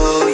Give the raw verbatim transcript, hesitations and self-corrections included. Show